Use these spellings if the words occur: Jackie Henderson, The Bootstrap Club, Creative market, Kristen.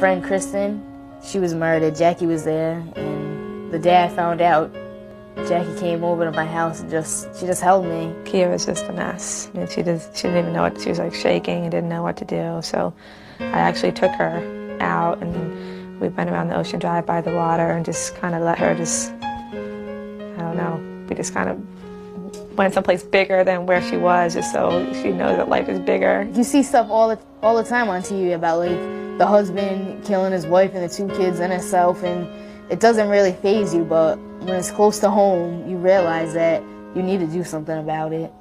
friend Kristen, she was murdered. Jackie was there, and the day I found out, Jackie came over to my house and she just held me. Kia was just a mess. I mean, she didn't even know what, she was like shaking and didn't know what to do. So I actually took her out and we went around the Ocean Drive by the water and just kind of let her just, I don't know, we just kind of went someplace bigger than where she was just so she knows that life is bigger. You see stuff all the time on TV about like the husband killing his wife and the two kids and herself, and it doesn't really faze you, but when it's close to home, you realize that you need to do something about it.